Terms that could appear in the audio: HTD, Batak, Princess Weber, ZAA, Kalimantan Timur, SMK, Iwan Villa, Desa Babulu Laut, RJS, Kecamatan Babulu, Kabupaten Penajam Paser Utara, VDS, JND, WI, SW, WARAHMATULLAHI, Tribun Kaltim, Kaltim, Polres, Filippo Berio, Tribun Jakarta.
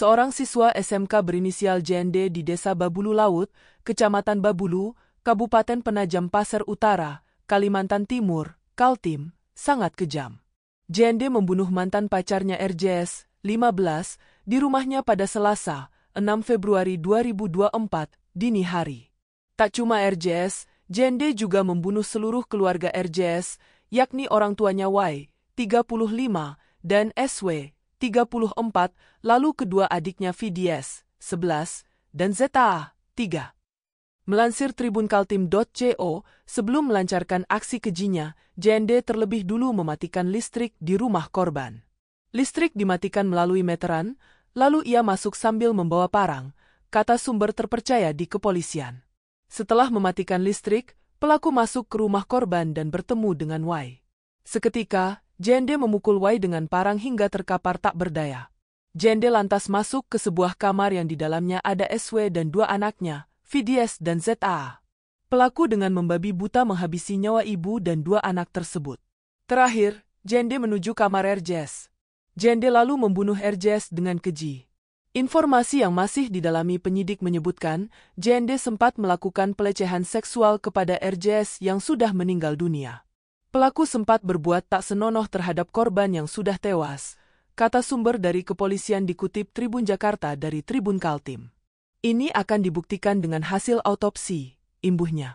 Seorang siswa SMK berinisial JND di Desa Babulu Laut, Kecamatan Babulu, Kabupaten Penajam Paser Utara, Kalimantan Timur, Kaltim, sangat kejam. JND membunuh mantan pacarnya RJS, 15, di rumahnya pada Selasa, 6 Februari 2024, dini hari. Tak cuma RJS, JND juga membunuh seluruh keluarga RJS, yakni orang tuanya WI, 35, dan SW, 34, lalu kedua adiknya VDS, 11, dan ZAA, 3. Melansir tribunkaltim.co, sebelum melancarkan aksi kejinya, JND terlebih dulu mematikan listrik di rumah korban. Listrik dimatikan melalui meteran, lalu ia masuk sambil membawa parang, kata sumber terpercaya di kepolisian. Setelah mematikan listrik, pelaku masuk ke rumah korban dan bertemu dengan Y. Seketika, JND memukul Y dengan parang hingga terkapar tak berdaya. JND lantas masuk ke sebuah kamar yang di dalamnya ada SW dan dua anaknya, VDS dan ZAA. Pelaku dengan membabi buta menghabisi nyawa ibu dan dua anak tersebut. Terakhir, JND menuju kamar RJS. JND lalu membunuh RJS dengan keji. Informasi yang masih didalami penyidik menyebutkan, JND sempat melakukan pelecehan seksual kepada RJS yang sudah meninggal dunia. Pelaku sempat berbuat tak senonoh terhadap korban yang sudah tewas, kata sumber dari kepolisian dikutip Tribun Jakarta dari Tribun Kaltim. Ini akan dibuktikan dengan hasil autopsi, imbuhnya.